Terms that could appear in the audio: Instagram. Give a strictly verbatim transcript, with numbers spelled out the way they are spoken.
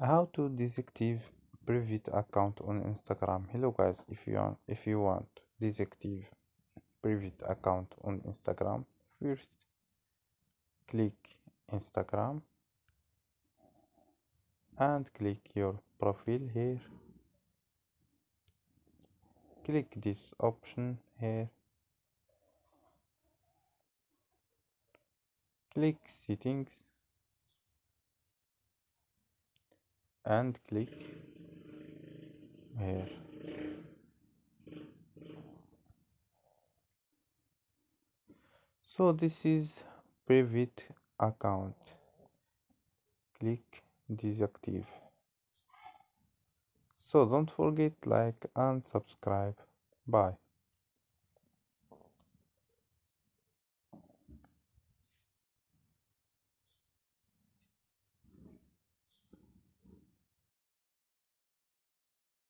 How to disactive private account on Instagram. Hello guys, if you want if you want to disactive private account on Instagram, first click Instagram and click your profile here. Click this option here. Click settings and click here. So this is private account. Click disactive. So don't forget, like and subscribe. Bye.